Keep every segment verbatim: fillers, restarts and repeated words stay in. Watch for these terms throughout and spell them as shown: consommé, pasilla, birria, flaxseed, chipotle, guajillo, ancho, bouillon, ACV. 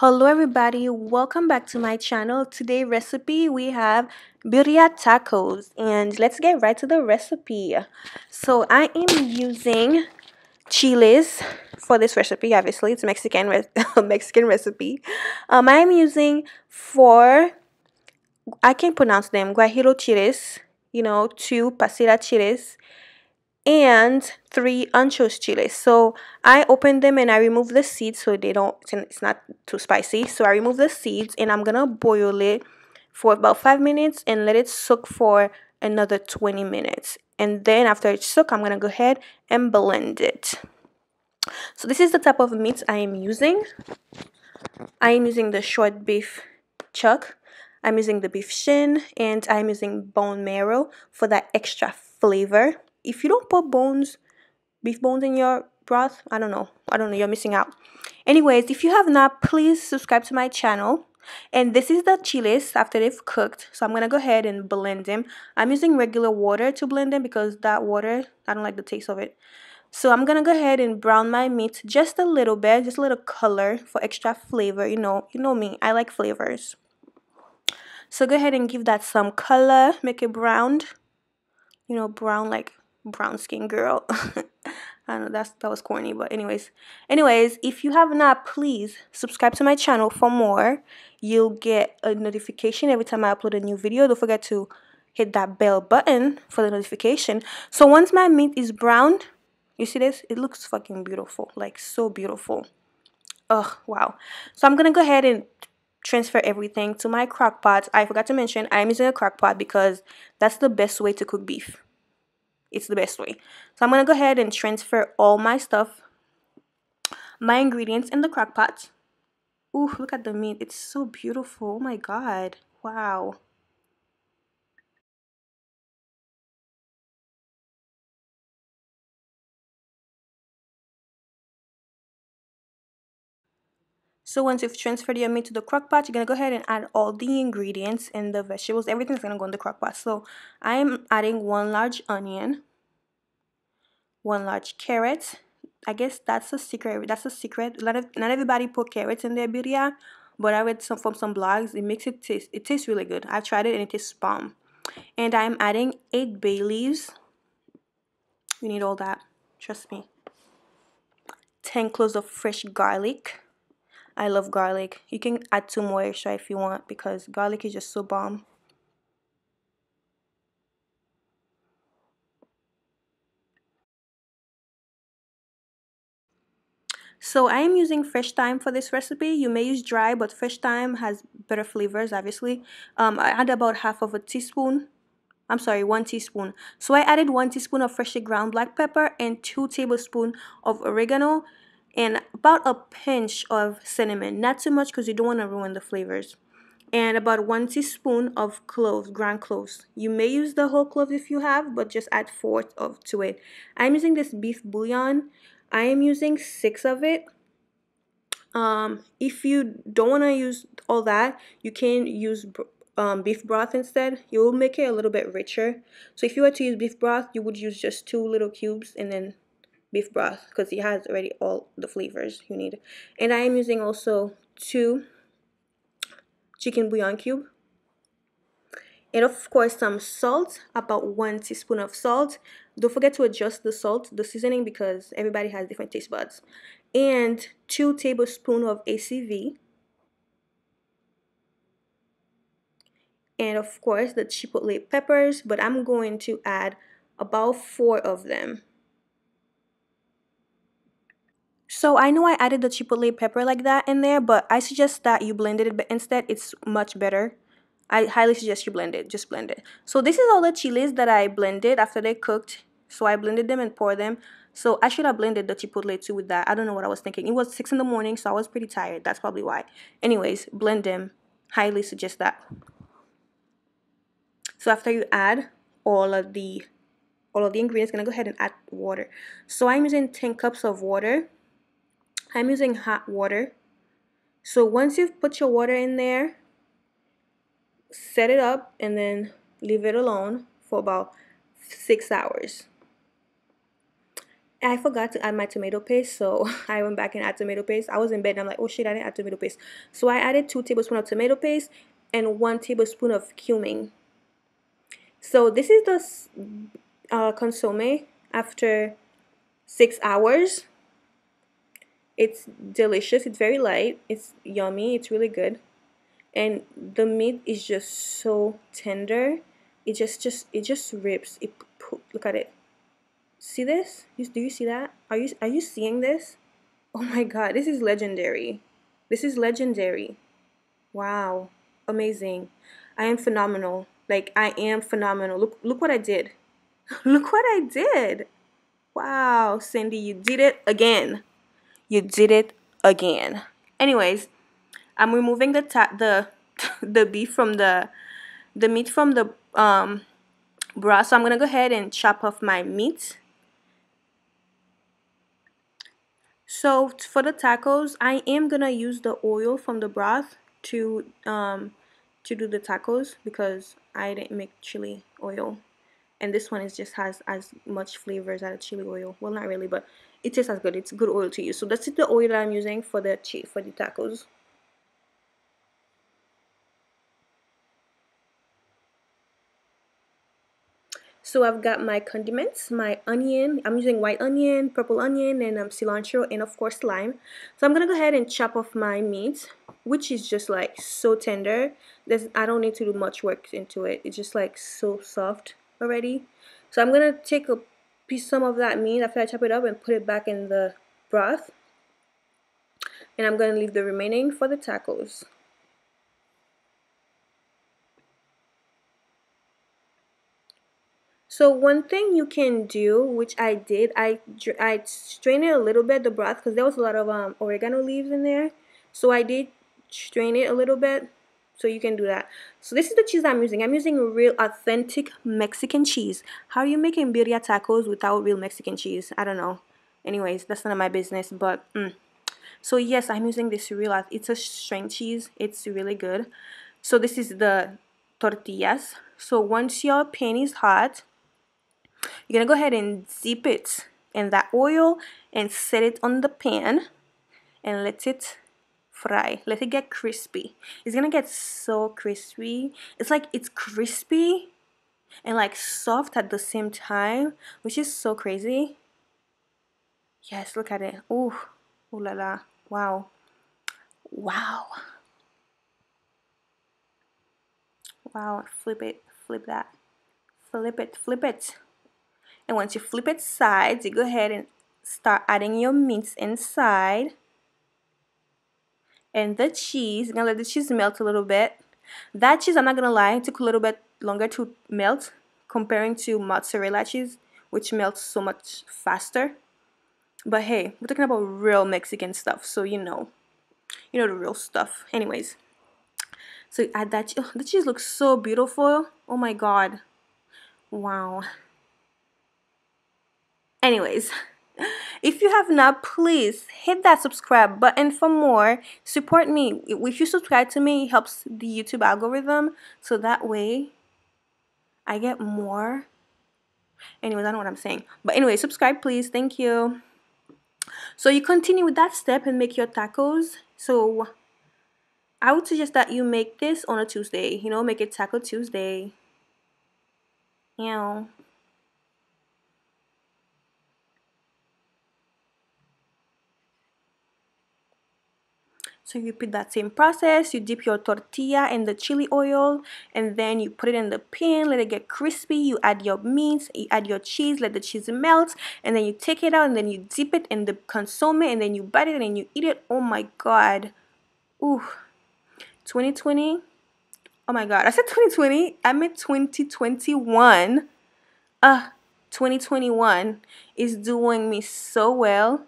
Hello everybody, welcome back to my channel. Today recipe we have birria tacos, and let's get right to the recipe. So I am using chiles for this recipe. Obviously it's Mexican re Mexican recipe. um I am using four, I can't pronounce them, guajillo chiles, you know, two pasilla chiles, and three ancho chiles. So I opened them and I removed the seeds so they don't, it's not too spicy. So I removed the seeds and I'm gonna boil it for about five minutes and let it soak for another twenty minutes. And then after it's soaked, I'm gonna go ahead and blend it. So this is the type of meat I am using. I am using the short beef chuck. I'm using the beef shin, and I'm using bone marrow for that extra flavor. If you don't put bones, beef bones in your broth, I don't know. I don't know. You're missing out. Anyways, if you have not, please subscribe to my channel. And this is the chiles after they've cooked. So I'm going to go ahead and blend them. I'm using regular water to blend them because that water, I don't like the taste of it. So I'm going to go ahead and brown my meat just a little bit, just a little color for extra flavor. You know, you know me. I like flavors. So go ahead and give that some color. Make it browned. You know, brown like... brown skin girl. I know that's that was corny, but anyways anyways if you have not, please subscribe to my channel for more. You'll get a notification every time I upload a new video. Don't forget to hit that bell button for the notification. So once my meat is browned, you see this, it looks fucking beautiful, like so beautiful. Oh wow. So I'm gonna go ahead and transfer everything to my crock pot. I forgot to mention I'm using a crock pot because that's the best way to cook beef. It's the best way. So I'm going to go ahead and transfer all my stuff, my ingredients, in the crock pot. Ooh, look at the meat. It's so beautiful. Oh my God. Wow. So once you've transferred your meat to the crock pot, you're going to go ahead and add all the ingredients and the vegetables. Everything's going to go in the crock pot. So I'm adding one large onion, one large carrot. I guess that's a secret. That's a secret. Not, not everybody put carrots in their birria, but I read some from some blogs. It makes it taste, it tastes really good. I've tried it and it tastes bomb. And I'm adding eight bay leaves. You need all that. Trust me. ten cloves of fresh garlic. I love garlic. You can add two more extra if you want because garlic is just so bomb. So I am using fresh thyme for this recipe. You may use dry, but fresh thyme has better flavors, obviously. Um, I add about half of a teaspoon. I'm sorry, one teaspoon. So I added one teaspoon of freshly ground black pepper and two tablespoons of oregano, and about a pinch of cinnamon, not too much because you don't want to ruin the flavors, and about one teaspoon of cloves, ground cloves. You may use the whole cloves if you have, but just add four of to it. I'm using this beef bouillon. I am using six of it. Um, if you don't want to use all that, you can use um, beef broth instead. You will make it a little bit richer. So if you were to use beef broth, you would use just two little cubes and then beef broth because it has already all the flavors you need. And I am using also two chicken bouillon cube, and of course some salt, about one teaspoon of salt. Don't forget to adjust the salt, the seasoning, because everybody has different taste buds. And two tablespoons of A C V, and of course the chipotle peppers, but I'm going to add about four of them. So I know I added the chipotle pepper like that in there, but I suggest that you blended it, but instead it's much better. I highly suggest you blend it. Just blend it. So this is all the chiles that I blended after they cooked. So I blended them and poured them. So I should have blended the chipotle too with that. I don't know what I was thinking. It was six in the morning, so I was pretty tired. That's probably why. Anyways, blend them. Highly suggest that. So after you add all of the, all of the ingredients, I'm going to go ahead and add water. So I'm using ten cups of water. I'm using hot water. So once you've put your water in there, set it up and then leave it alone for about six hours. I forgot to add my tomato paste, so I went back and added tomato paste. I was in bed and I'm like, oh shit, I didn't add tomato paste. So I added two tablespoons of tomato paste and one tablespoon of cumin. So this is the uh, consommé after six hours. It's delicious. It's very light. It's yummy. It's really good. And the meat is just so tender. It just, just, it just rips. It, look at it. See this? Do you see that? Are you are you seeing this? Oh my god, this is legendary. This is legendary. Wow, amazing. I am phenomenal. Like I am phenomenal. Look look what I did. Look what I did. Wow, Cindy, you did it again. You did it again. Anyways, I'm removing the ta the the beef from the the meat from the um broth. So I'm going to go ahead and chop off my meat. So for the tacos, I am gonna use the oil from the broth to um to do the tacos because I didn't make chili oil, and this one is just has as much flavor as a chili oil. Well, not really, but it tastes as good. It's good oil to use. So that's the oil that I'm using for the for the tacos. So I've got my condiments, my onion. I'm using white onion, purple onion, and um, cilantro, and of course lime. So I'm gonna go ahead and chop off my meat, which is just like so tender. There's, I don't need to do much work into it. It's just like so soft already. So I'm gonna take a piece, some of that meat after I chop it up, and put it back in the broth. And I'm gonna leave the remaining for the tacos. So one thing you can do, which I did, I, I strained it a little bit, the broth, because there was a lot of um, oregano leaves in there. So I did strain it a little bit, so you can do that. So this is the cheese I'm using. I'm using real authentic Mexican cheese. How are you making birria tacos without real Mexican cheese? I don't know. Anyways, that's none of my business, but mm. So yes, I'm using this real, it's a string cheese. It's really good. So this is the tortillas. So once your pan is hot, you're gonna go ahead and dip it in that oil and set it on the pan and let it fry. Let it get crispy. It's gonna get so crispy. It's like it's crispy and like soft at the same time, which is so crazy. Yes, look at it. Ooh, ooh la la. Wow. Wow. Wow. Flip it. Flip that. Flip it. Flip it. And once you flip it sides, you go ahead and start adding your meats inside. And the cheese, you're going to let the cheese melt a little bit. That cheese, I'm not going to lie, it took a little bit longer to melt comparing to mozzarella cheese, which melts so much faster. But hey, we're talking about real Mexican stuff, so you know. You know the real stuff. Anyways, so you add that cheese. Oh, the cheese looks so beautiful. Oh my god. Wow. Anyways, if you have not, please hit that subscribe button for more. Support me. If you subscribe to me, it helps the YouTube algorithm, so that way I get more. Anyways, I don't know what I'm saying. But anyway, subscribe, please. Thank you. So you continue with that step and make your tacos. So I would suggest that you make this on a Tuesday. You know, make it Taco Tuesday. Yeah. So you repeat that same process. You dip your tortilla in the chili oil and then you put it in the pan, let it get crispy. You add your meats, you add your cheese, let the cheese melt, and then you take it out and then you dip it in the consomme and then you bite it and you eat it. Oh my god. Ooh. twenty twenty. Oh my god. I said twenty twenty. I meant twenty twenty-one. Uh, twenty twenty-one is doing me so well.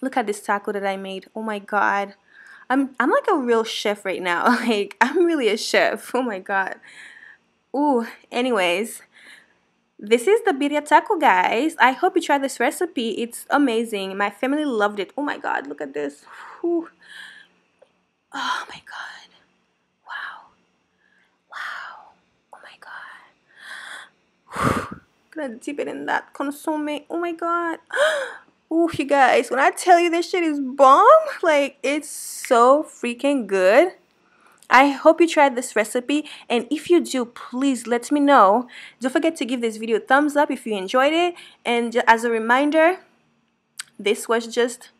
Look at this taco that I made. Oh my god. I'm I'm like a real chef right now. Like, I'm really a chef. Oh my god. Ooh, anyways. This is the birria taco, guys. I hope you try this recipe. It's amazing. My family loved it. Oh my god, look at this. Ooh. Oh my god. Wow. Wow. Oh my god. Whew. Look gonna dip it in that consommé. Oh my god. Ooh, you guys, when I tell you this shit is bomb, like, it's so freaking good. I hope you tried this recipe, and if you do, please let me know. Don't forget to give this video a thumbs up if you enjoyed it. And as a reminder, this was just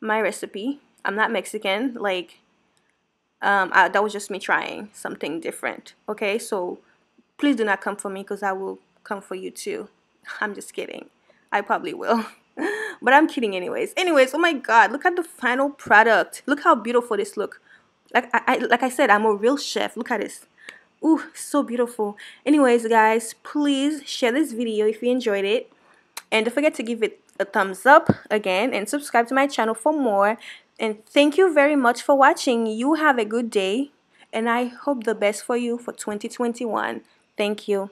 my recipe. I'm not Mexican, like, um, I, that was just me trying something different, okay? So please do not come for me, because I will come for you too. I'm just kidding. I probably will. But I'm kidding anyways. Anyways, oh my god, look at the final product. Look how beautiful this look. Like I, I like I said, I'm a real chef. Look at this. Ooh, so beautiful. Anyways, guys, please share this video if you enjoyed it. And don't forget to give it a thumbs up again and subscribe to my channel for more. And thank you very much for watching. You have a good day, and I hope the best for you for twenty twenty-one. Thank you.